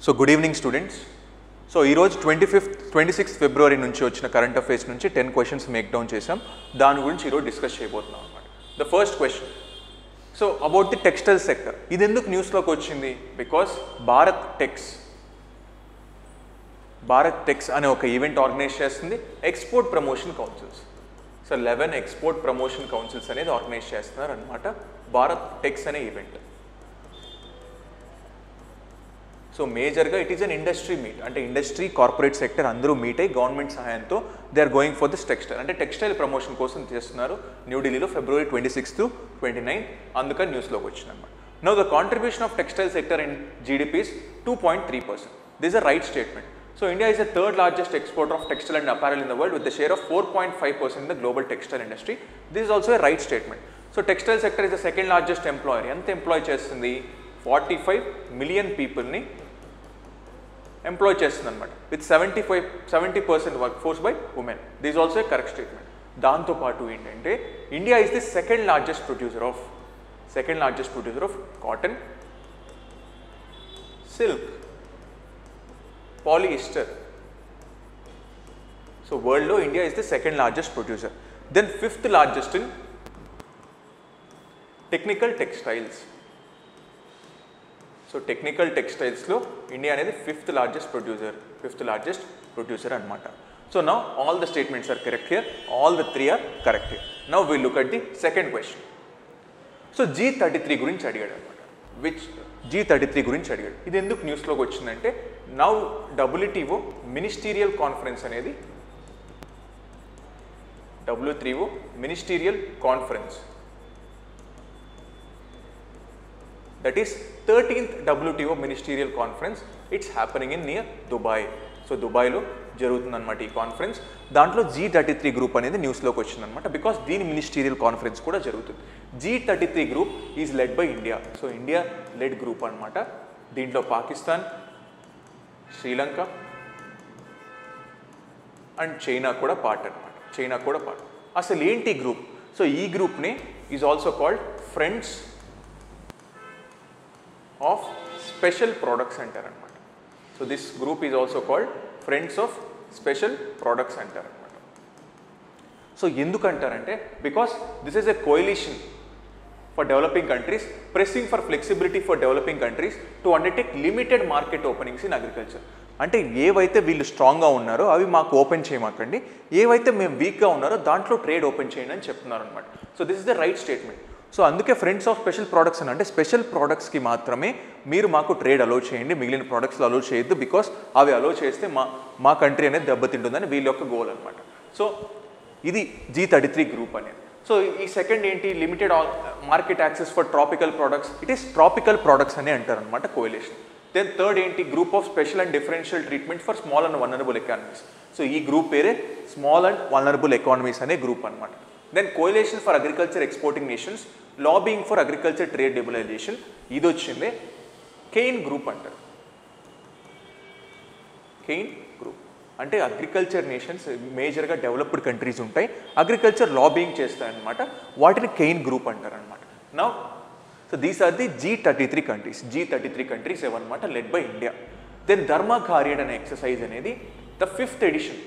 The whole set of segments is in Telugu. So good evening students. So ee roju 26th February nunchi ochina current affairs nunchi 10 questions make down chesam. Dani gurinchi ee roju discuss cheyabothunam anamata. The first question, so about the textile sector. Idi enduku news loki ochindi? Because Bharat Tex ane oka event organize chestundi export promotion councils. So 11 export promotion councils anedi organize chestunaru anamata. Bharat Tex ane event. So మేజర్గా it is an industry meet, అంటే ఇండస్ట్రీ కార్పొరేట్ సెక్టర్ అందరూ మీట్ అయ్యి గవర్నమెంట్ సహాయంతో they are going for this textile, అంటే టెక్స్టైల్ ప్రమోషన్ కోసం చేస్తున్నారు న్యూఢిల్లీలో February 26 to 29, అందుకని న్యూస్లోకి వచ్చిందన్నమాట. Now the contribution of textile sector in GDP is 2.3%. This is a right statement. So India is the third largest exporter of textile and apparel in the world with the share of 4.5% in the global textile industry. This is also a right statement. So textile sector is the second largest employer. ఎంత ఎంప్లాయ్ చేస్తుంది? 45 million పీపుల్ని ఎంప్లాయ్ చేస్తుంది అనమాట, with 70% work force by women. This also a correct statement. దాంతోపాటు ఏంటంటే India is the second largest producer of cotton, silk, polyester. So వరల్డ్లో India is the second largest producer. Then fifth largest in technical textiles. So technical టెక్స్టైల్స్లో ఇండియా అనేది ఫిఫ్త్ లార్జెస్ట్ ప్రొడ్యూసర్ అనమాట. So now all the statements are correct here, all the three are correct here. Now will look at the second question. So G33 గురించి అడిగాడు అనమాట. విచ్ G33 గురించి అడిగాడు. ఇది ఎందుకు న్యూస్లోకి వచ్చిందంటే నౌ WTO మినిస్టీరియల్ కాన్ఫరెన్స్ అనేది that is 13th WTO ministerial conference. It's happening in near Dubai. So Dubai lo jarugutundi anamata ee conference. Dantlo G33 group anedi news loki ochindi anamata, because deen ministerial conference kuda jarugutundi. G33 group is led by India. So India led group anamata. Deentlo Pakistan, Sri Lanka and China kuda part. Asalu enti group? So ee group ne is also called friends of special product center anamata. So this group is also called friends of special product center anamata. So enduku antarante, because this is a coalition for developing countries pressing for flexibility for developing countries to undertake limited market openings in agriculture. అంటే ఏవైతే వీళ్ళు స్ట్రాంగ్గా ఉన్నారో అవి మాకు ఓపెన్ చేయమాకండి, ఏవైతే మేము వీక్గా ఉన్నారో దాంట్లో ట్రేడ్ ఓపెన్ చేయండి అని చెప్తున్నారు అనమాట. So this is the right statement. So అందుకే ఫ్రెండ్స్ ఆఫ్ స్పెషల్ ప్రోడక్ట్స్ అని, అంటే స్పెషల్ ప్రోడక్ట్స్కి మాత్రమే మీరు మాకు ట్రేడ్ అలో చేయండి, మిగిలిన ప్రోడక్ట్స్లో అలో చేయొద్దు, బికాస్ అవి అలో చేస్తే మా కంట్రీ అనేది దెబ్బతింటుందని వీళ్ళ యొక్క గోల్ అనమాట. సో ఇది G33 గ్రూప్ అనేది. సో ఈ సెకండ్ ఏంటి? Limited market access for tropical products. It is tropical products అని అంటారు అనమాట కోయలేషన్. దెన్ థర్డ్ ఏంటి? Group of special and differential treatment for small and vulnerable economies. So ఈ గ్రూప్ పేరే స్మాల్ అండ్ వల్నరబుల్ ఎకానమీస్ అనే గ్రూప్ అనమాట. Then coalition for agriculture exporting nations lobbying for agriculture trade liberalisation. ఇది వచ్చిందే కెయిన్ గ్రూప్ అంటారు. కెయిన్ గ్రూప్ అంటే అగ్రికల్చర్ నేషన్స్ మేజర్గా డెవలప్డ్ కంట్రీస్ ఉంటాయి, అగ్రికల్చర్ లాబింగ్ చేస్తాయన్నమాట, వాటిని కెయిన్ గ్రూప్ అంటారు అనమాట. నా so these are the G33 countries ఏమన్నమాట, led by India. Then Dharma Guardian అనే ఎక్సర్సైజ్ అనేది ద 5th ఎడిషన్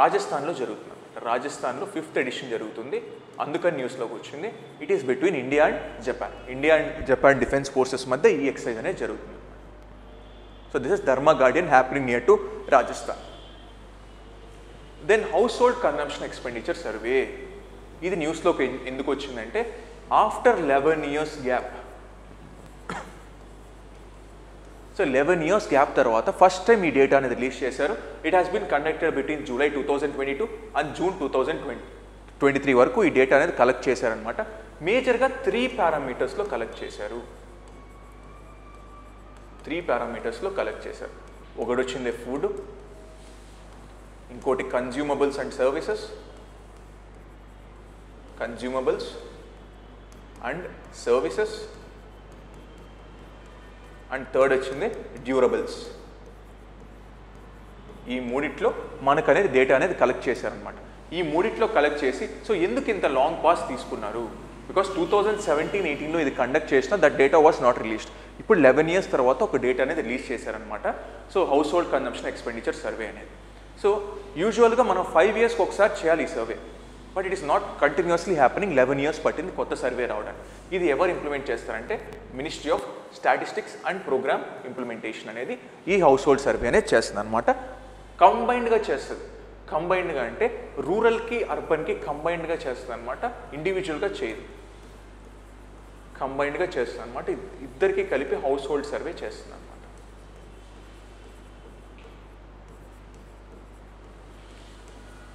రాజస్థాన్లో జరుగుతుంది. రాజస్థాన్లో 5th ఎడిషన్ జరుగుతుంది, అందుకని న్యూస్లోకి వచ్చింది. It is between India and Japan defence forces మధ్య ఈ ఎక్సైజ్ అనేది జరుగుతుంది. So this is Dharma Guardian happening near to Rajasthan. Then house hold consumption expenditure survey. ఇది న్యూస్లోకి ఎందుకు వచ్చిందంటే ఆఫ్టర్ 11 years గ్యాప్. సో 11 years గ్యాప్ తర్వాత ఫస్ట్ టైం ఈ డేటా అనేది రిలీజ్ చేశారు. It has been conducted between July 2022 and June 2023 వరకు ఈ డేటా అనేది కలెక్ట్ చేశారనమాట. మేజర్గా 3 పారామీటర్స్లో కలెక్ట్ చేశారు. 3 పారామీటర్స్లో కలెక్ట్ చేశారు. ఒకటి వచ్చింది ఫుడ్, ఇంకోటి consumables and services, and third వచ్చింది డ్యూరబుల్స్. ఈ మూడిట్లో మనకు అనేది డేటా అనేది కలెక్ట్ చేశారనమాట. ఈ మూడిట్లో కలెక్ట్ చేసి సో ఎందుకు ఇంత లాంగ్ పాస్ తీసుకున్నారు? బికాస్ 2017-18లో ఇది కండక్ట్ చేసిన that data was not released. ఇప్పుడు 11 ఇయర్స్ తర్వాత ఒక డేటా అనేది రిలీజ్ చేశారనమాట. So house hold consumption expenditure survey అనేది. సో యూజువల్గా మనం 5 years ఒకసారి చేయాలి ఈ survey, but it is not continuously happening. 11 years పట్టింది కొత్త సర్వే రావడానికి. ఇది ఎవరు ఇంప్లిమెంట్ చేస్తారంటే ministry of statistics and programme implementation అనేది ఈ హౌస్ హోల్డ్ సర్వే అనేది చేస్తుంది అనమాట. కంబైన్డ్గా చేస్తుంది. కంబైన్డ్గా అంటే రూరల్కి అర్బన్కి కంబైన్డ్గా చేస్తుంది అనమాట, ఇండివిజువల్గా చేయదు. కంబైన్డ్గా చేస్తుంది అనమాట, ఇద్దరికి కలిపి హౌస్ హోల్డ్ సర్వే చేస్తుంది అనమాట.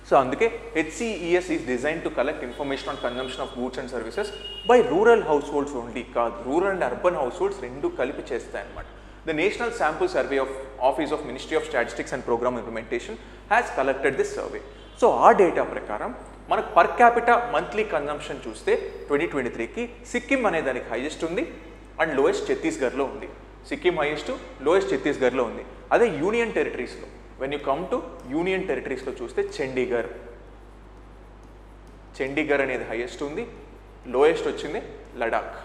సో అందుకే HCES is design to collect information on consumption of goods and services by rural house holds only కాదు, rural and urban house holds రెండు కలిపి చేస్తాయి అనమాట. The National Sample Survey of Office of Ministry of Statistics and Program Implementation has collected this survey. So, our data prakaram, manak per capita monthly consumption chuste 2023 ki Sikkim ane daniki highest undi and lowest Chhattisgarh lo undi. Sikkim highest, lowest Chhattisgarh lo undi. Ade Union Territories lo. When you come to Union Territories lo chuste Chandigarh. Chandigarh ane highest undi, lowest ochindi Ladakh.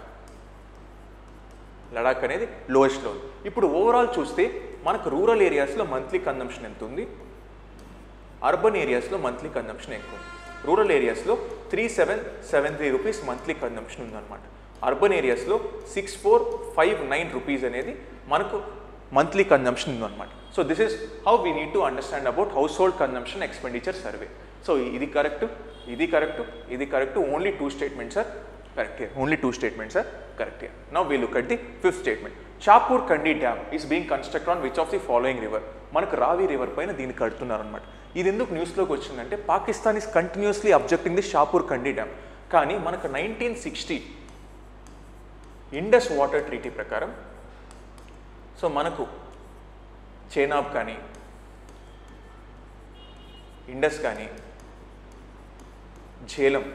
Ladakh అనేది లోయెస్ట్లో ఉంది. ఇప్పుడు ఓవరాల్ చూస్తే మనకు రూరల్ ఏరియాస్లో మంత్లీ కన్జంప్షన్ ఎంత ఉంది, అర్బన్ ఏరియాస్లో మంత్లీ కన్జంప్షన్ ఎక్కువ ఉంది. రూరల్ ఏరియాస్లో 3,773 రూపీస్ మంత్లీ కన్జంప్షన్ ఉందన్నమాట. అర్బన్ ఏరియాస్లో 6,459 రూపీస్ అనేది మనకు మంత్లీ కన్జంప్షన్ ఉందన్నమాట. So this is how we need to understand about house hold consumption expenditure survey. So ఇది కరెక్ట్, ఇది కరెక్ట్, ఇది correct. Only 2 statements sir correct here. Only 2 statements are correct here. Now we look at the 5th statement. Shahpur Kandi Dam is being constructed on which of the following river? Manaku Ravi River paina deeni kadtunaru anamata. Idi enduku news loki vachindante Pakistan is continuously objecting the Shahpur Kandi Dam. Kaani manaku 1960 Indus Water Treaty prakaram, so manaku Chenab kaani Indus kaani Jhelum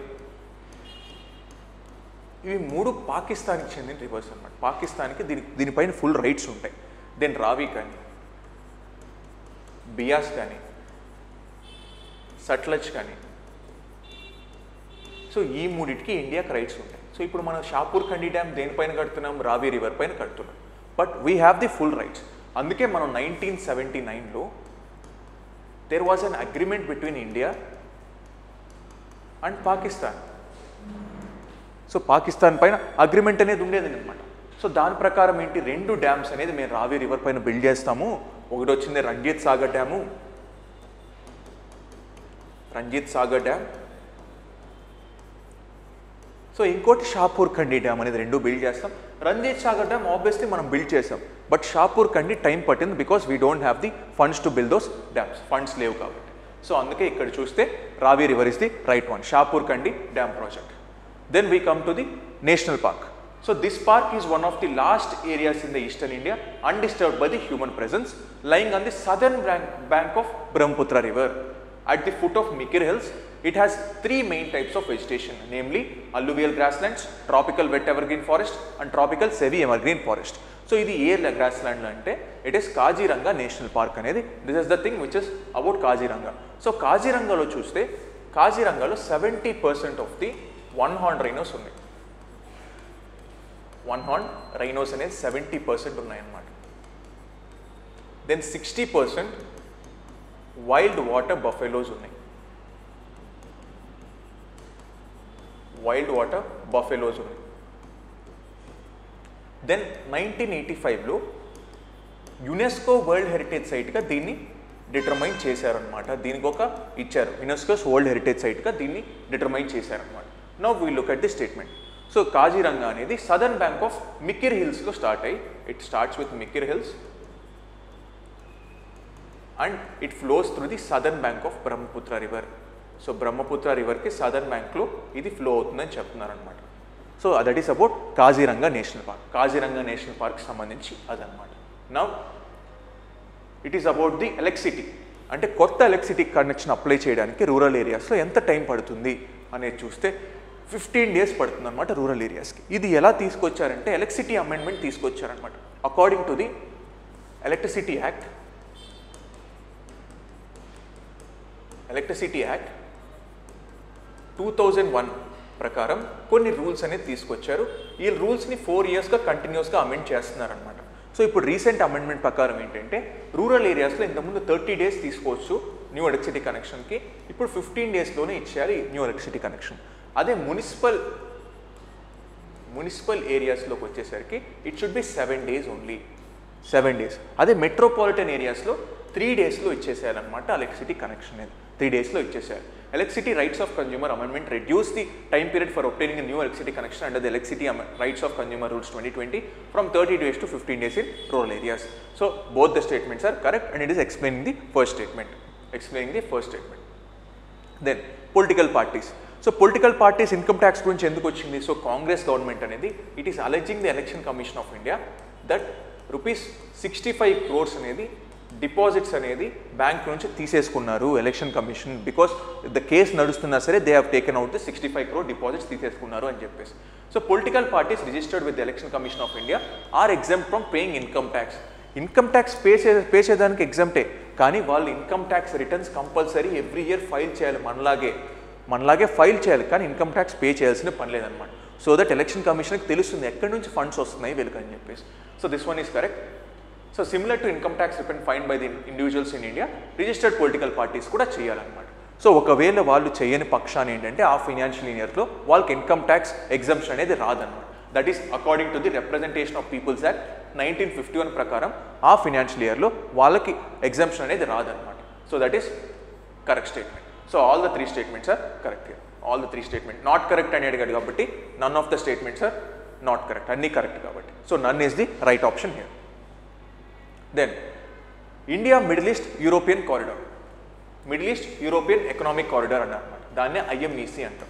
ఇవి మూడు పాకిస్తాన్కి చెందిన రివర్స్ అనమాట. పాకిస్తాన్కి దీనిపైన ఫుల్ రైట్స్ ఉంటాయి. దెన్ రావి కానీ, బియాస్ కానీ, సట్లజ్ కానీ, సో ఈ మూడింటికి ఇండియాకి రైట్స్ ఉంటాయి. సో ఇప్పుడు మనం షాపూర్ ఖండి డ్యామ్ దేనిపైన కడుతున్నాం, రావి రివర్ పైన కడుతున్నాం, but we have the full rights. అందుకే మనం 1979లో there was an agreement between India and Pakistan. So Pakistan పైన అగ్రిమెంట్ అనేది ఉండేది అనమాట. సో దాని ప్రకారం ఏంటి, 2 dams అనేది మేము రావి రివర్ పైన బిల్డ్ చేస్తాము. ఒకటి వచ్చింది రంజిత్ సాగర్ డ్యాము, సో ఇంకోటి షాపూర్ ఖండి డ్యామ్ అనేది 2 బిల్డ్ చేస్తాం. రంజిత్ సాగర్ డ్యామ్ ఆబ్వియస్లీ మనం బిల్డ్ చేసాం, బట్ షాపూర్ ఖండి టైం పట్టింది because we don't have the funds to build those dams. Funds లేవు కాబట్టి. సో అందుకే ఇక్కడ చూస్తే Ravi river is the right one, Shahpur Kandi dam project. Then we come to the national park. So this park is one of the last areas in the eastern India undisturbed by the human presence, lying on the southern bank of Brahmaputra River at the foot of Mikir Hills. It has 3 main types of vegetation, namely alluvial grasslands, tropical wet evergreen forest and tropical semi evergreen forest. So idi ye grassland ante it is Kaziranga National Park anedi. This is the thing which is about Kaziranga. So Kaziranga lo chuste, Kaziranga lo 70% of the one-horned rhinos ఉన్నాయి. one-horned rhinos అనేది 70% ఉన్నాయన్నమాట. దెన్ 60% వైల్డ్ వాటర్ బఫెలోస్ ఉన్నాయి. దెన్ 1985లో యునెస్కో వరల్డ్ హెరిటేజ్ సైట్గా దీన్ని డిటర్మైన్ చేశారనమాట. దీనికి ఒక ఇచ్చారు, యునెస్కోస్ వరల్డ్ హెరిటేజ్ సైట్గా దీన్ని డిటర్మైన్ చేశారనమాట. Now we look at the statement. So Kaziranga అనేది southern bank of Mikir Hills లో స్టార్ట్ అయ్యి, it starts with Mikir Hills and it flows through the southern bank of Brahmaputra River. So Brahmaputra River కి southern bank లో ఇది ఫ్లో అవుతుందని చెప్తున్నారు అనమాట. So that is about Kaziranga National Park. Kaziranga National Park కి సంబంధించి అదనమాట. Now it is about the electricity, అంటే కొత్త ఎలక్ట్రిసిటీ కనెక్షన్ అప్లై చేయడానికి రూరల్ ఏరియాస్లో ఎంత టైం పడుతుంది అనేది చూస్తే 15 days పడుతుంది అనమాట రూరల్ ఏరియాస్కి. ఇది ఎలా తీసుకొచ్చారంటే ఎలక్ట్రిసిటీ అమెండ్మెంట్ తీసుకొచ్చారనమాట. According to the electricity act, electricity act 2001 ప్రకారం కొన్ని రూల్స్ అనేది తీసుకొచ్చారు. ఈ రూల్స్ని 4 years గా కంటిన్యూస్గా అమెండ్ చేస్తున్నారు అన్నమాట. సో ఇప్పుడు రీసెంట్ అమెండ్మెంట్ ప్రకారం ఏంటంటే రూరల్ ఏరియాస్లో ఇంతకుముందు 30 days తీసుకోవచ్చు న్యూ ఎలక్ట్రిసిటీ కనెక్షన్కి, ఇప్పుడు 15 daysలోనే ఇచ్చేయాలి న్యూ ఎలక్ట్రిసిటీ కనెక్షన్. అదే మున్సిపల్ ఏరియాస్లోకి వచ్చేసరికి it should be 7 days only, 7 days. అదే మెట్రోపాలిటన్ ఏరియాస్లో 3 daysలో ఇచ్చేసేయాలన్నమాట ఎలక్ట్రిసిటీ కనెక్షన్ అనేది, 3 daysలో ఇచ్చేసేయాలి. Electricity Rights of Consumer Amendment reduced the time period for obtaining a new electricity connection under the Electricity Rights of Consumer Rules 2020 from 30 days to 15 days in rural areas. So, both the statements are correct and it is explaining the first statement. Then, political parties. So, political parties income tax gurinchi enduku ochindi. So, Congress government anedi, it is alleging the Election Commission of India that rupees 65 crores anedi deposits అనేది బ్యాంక్ నుంచి తీసేసుకున్నారు election commission, because the case నడుస్తున్నా సరే they have taken out the 65 crore deposits తీసేసుకున్నారు అని చెప్పేసి. So political parties registered with election commission of India are exempt from paying income tax. Income tax pay చేయడానికి ఎగ్జామ్టే, కానీ వాళ్ళు income tax returns compulsory every year file చేయాలి, మనలాగే ఫైల్ చేయాలి, కానీ ఇన్కమ్ ట్యాక్స్ పే చేయాల్సిన పని లేదనమాట. సో దట్ ఎలక్షన్ కమిషన్కి తెలుస్తుంది ఎక్కడి నుంచి ఫండ్స్ వస్తున్నాయి వీళ్ళకని చెప్పేసి. So this one is correct. So similar to income tax return filed by the individuals in India, registered political parties కూడా చేయాలన్నమాట. సో ఒకవేళ వాళ్ళు చేయని పక్షాన్ని ఏంటంటే ఆ ఫైనాన్షియల్ ఇయర్లో వాళ్ళకి ఇన్కమ్ ట్యాక్స్ ఎగ్జంప్షన్ అనేది రాదన్నమాట. That is according to the representation of people's act 1951 ప్రకారం ఆ ఫైనాన్షియల్ ఇయర్లో వాళ్ళకి ఎగ్జంప్షన్ అనేది రాదన్నమాట. So that is correct statement. So all the three statements are correct. All the three statement not correct అని అడిగాడు కాబట్టి none of the statements are not correct, అన్నీ కరెక్ట్ కాబట్టి. So none is the right option here. Then, India Middle East European Corridor, Middle East European Economic Corridor అన్నమాట, దాన్నే IMEC అంటాం.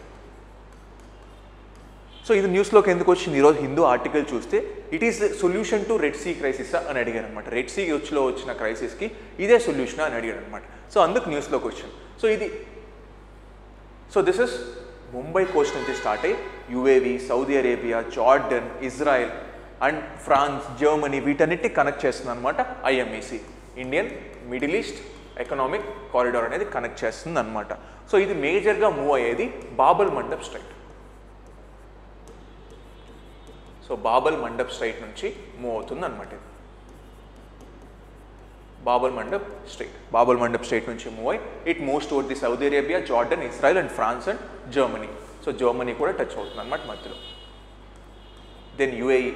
సో ఇది న్యూస్లోకి ఎందుకు వచ్చింది ఈరోజు హిందూ ఆర్టికల్ చూస్తే, it is solution to Red Sea crisis అని అడిగారు అనమాట. రెడ్ సీ వచ్చులో వచ్చిన క్రైసిస్కి ఇదే సొల్యూషన్ అని అడిగారు అనమాట. సో అందుకు న్యూస్లోకి వచ్చింది. సో ఇది దిస్ ఇస్ ముంబై కోస్ట్ నుంచి స్టార్ట్ అయ్యి UAE, Saudi Arabia, Jordan, Israel and France, Germany వీటన్నిటిని కనెక్ట్ చేస్తుంది అనమాట IMEC, Indian Middle East economic corridor అనేది కనెక్ట్ చేస్తుంది అనమాట. సో ఇది మేజర్గా మూవ్ అయ్యేది Bab el Mandeb strait. So Bab el Mandeb strait నుంచి మూవ్ అవుతుంది అనమాట. ఇది బాబల్ మండప్ స్ట్రైట్ నుంచి మూవ్ అయ్యి it moves toward the Saudi Arabia, Jordan, Israel and France and Germany. So Germany కూడా టచ్ అవుతుంది అనమాట మధ్యలో. దెన్ యుఏఈ,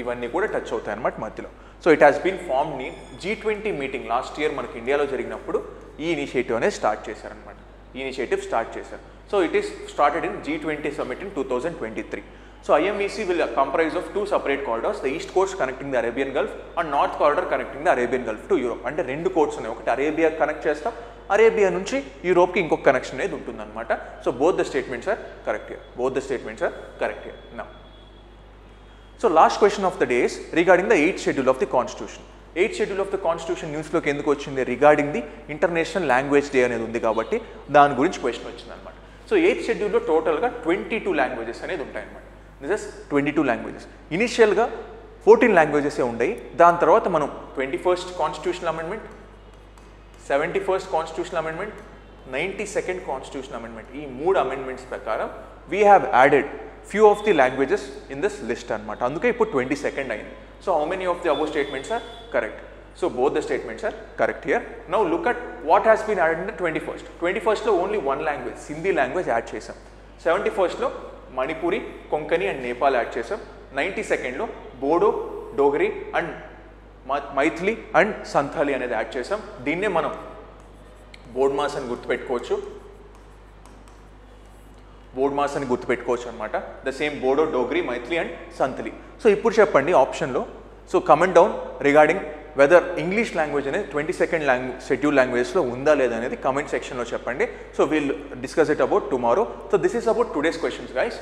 ఇవన్నీ కూడా టచ్ అవుతాయి అన్నమాట మధ్యలో. So it has been formed in G20 meeting last year మనకి ఇండియాలో జరిగినప్పుడు ఈ ఇనిషియేటివ్ అనేది స్టార్ట్ చేశారనమాట. ఈ ఇనిషియేటివ్ స్టార్ట్ చేశారు. So it is started in G20 summit in 2023. So IMEC will comprise of 2 separate corridors, the East Coast connecting the Arabian Gulf and North Corridor connecting the Arabian Gulf to Europe. అంటే 2 కోర్ట్స్ ఉన్నాయి, ఒకటి అరేబియా కనెక్ట్ చేస్తాం, అరేబియా నుంచి యూరోప్కి ఇంకొక కనెక్షన్ అనేది ఉంటుందన్నమాట. So both the statements are correct. నా so last question of the day is regarding the 8th schedule of the constitution. 8th schedule of the constitution న్యూస్లోకి ఎందుకు వచ్చింది, regarding the international language day అనేది ఉంది కాబట్టి దాని గురించి క్వశ్చన్ వచ్చింది అనమాట. సో 8th షెడ్యూల్లో టోటల్గా 22 లాంగ్వేజెస్ అనేది ఉంటాయన్నమాట. This 22 languages. ఇనిషియల్గా 14 లాంగ్వేజెసే ఉండయి, దాని తర్వాత మనం 21st constitutional amendment, 71st constitutional amendment, 92nd constitutional amendment, ఈ 3 అమెండ్మెంట్స్ ప్రకారం we have added few of the languages in this list అనమాట. అందుకే ఇప్పుడు 22nd అయింది. So how many of the above statements are correct? So both the statements are correct here. Now look at what has been added in the 21st. 21st లో only 1 language, Sindhi language add చేసాం. 71st లో మణిపూరి, కొంకణి అండ్ నేపాల్ యాడ్ చేసాం. 92nd లో బోడో, డోగ్రి అండ్ మైథిలి అండ్ సంతాలి అనేది యాడ్ చేసాం. దీన్నే మనం బోడ్మాస్ అని గుర్తుపెట్టుకోవచ్చు, బోడ్మాస్ అని గుర్తుపెట్టుకోవచ్చు అనమాట. The same Bodo, Dogri, Maithili and Santali. So ఇప్పుడు చెప్పండి ఆప్షన్లో, so comment down regarding whether English language అనేది 22nd షెడ్యూల్ లాంగ్వేజ్లో ఉందా లేదా అనేది కమెంట్ సెక్షన్లో చెప్పండి. So will discuss it about tomorrow. So this is about today's questions guys.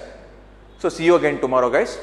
So see you again tomorrow guys.